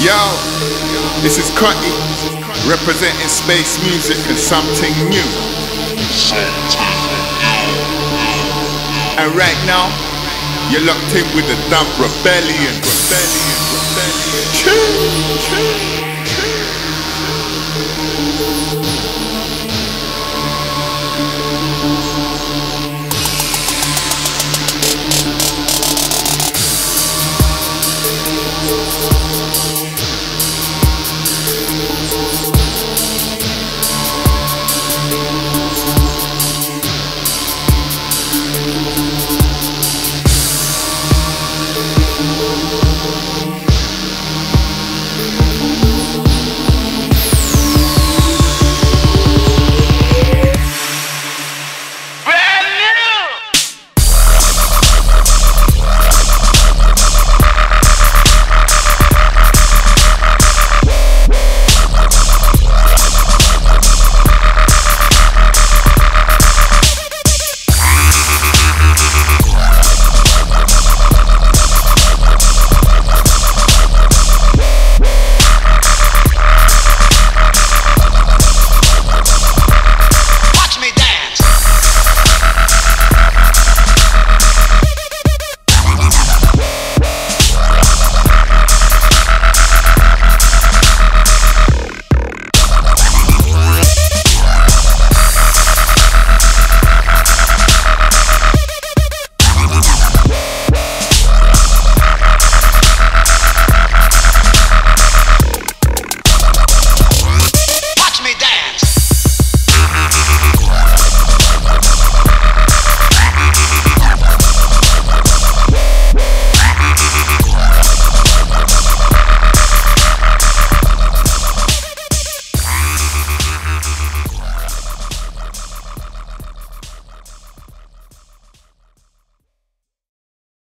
Yo, this is Cotti, representing space music and something new. And right now, you're locked in with the Dub Rebellion.